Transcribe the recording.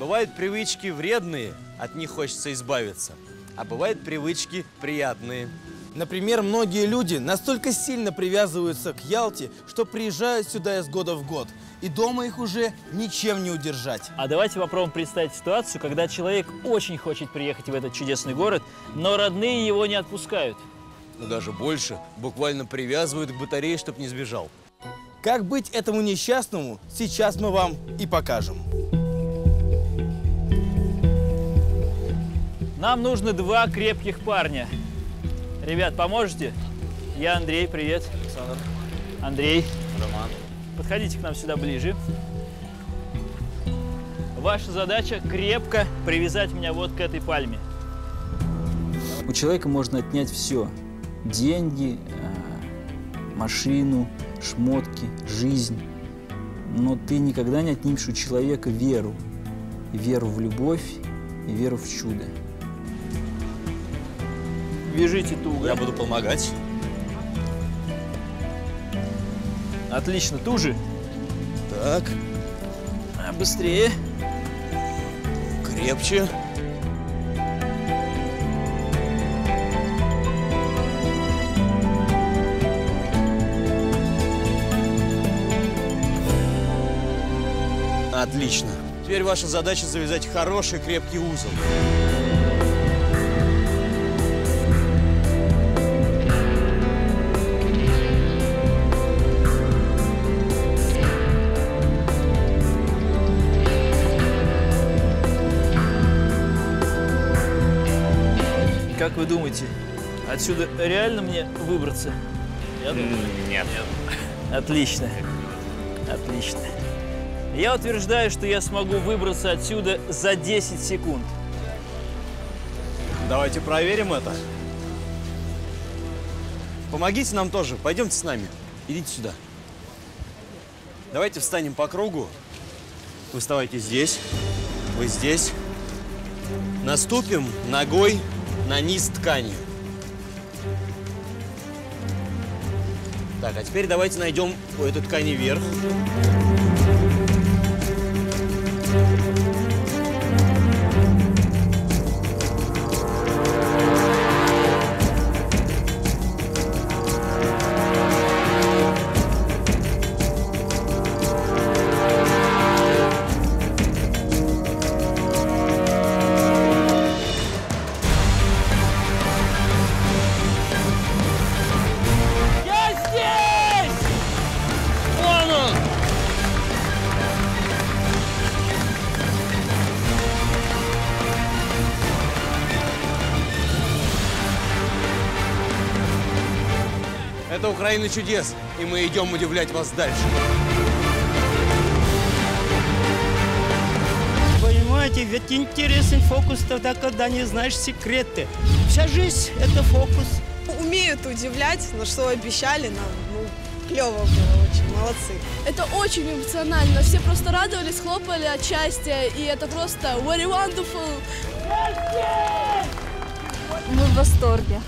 Бывают привычки вредные, от них хочется избавиться, а бывают привычки приятные. Например, многие люди настолько сильно привязываются к Ялте, что приезжают сюда из года в год, и дома их уже ничем не удержать. А давайте попробуем представить ситуацию, когда человек очень хочет приехать в этот чудесный город, но родные его не отпускают. Но даже больше, буквально привязывают к батарее, чтобы не сбежал. Как быть этому несчастному, сейчас мы вам и покажем. Нам нужно два крепких парня. Ребят, поможете? Я Андрей, привет. Александр. Андрей. Роман. Подходите к нам сюда ближе. Ваша задача крепко привязать меня вот к этой пальме. У человека можно отнять все. Деньги, машину, шмотки, жизнь. Но ты никогда не отнимешь у человека веру. И веру в любовь, и веру в чудо. Вяжите туго. Я буду помогать. Отлично, туже. Так. Быстрее. Крепче. Отлично. Теперь ваша задача завязать хороший крепкий узел. Как вы думаете, отсюда реально мне выбраться? Я думаю, нет. Отлично. Отлично. Я утверждаю, что я смогу выбраться отсюда за 10 секунд. Давайте проверим это. Помогите нам тоже. Пойдемте с нами. Идите сюда. Давайте встанем по кругу. Вы вставайте здесь. Вы здесь. Наступим ногой на низ ткани. Так, а теперь давайте найдем у этой ткани верх. Это «Украина чудес», и мы идем удивлять вас дальше. Понимаете, ведь интересен фокус тогда, когда не знаешь секреты. Вся жизнь – это фокус. Умеют удивлять, но что обещали нам, ну, клево было очень, молодцы. Это очень эмоционально, все просто радовались, хлопали от счастья, и это просто very wonderful. Мы в восторге.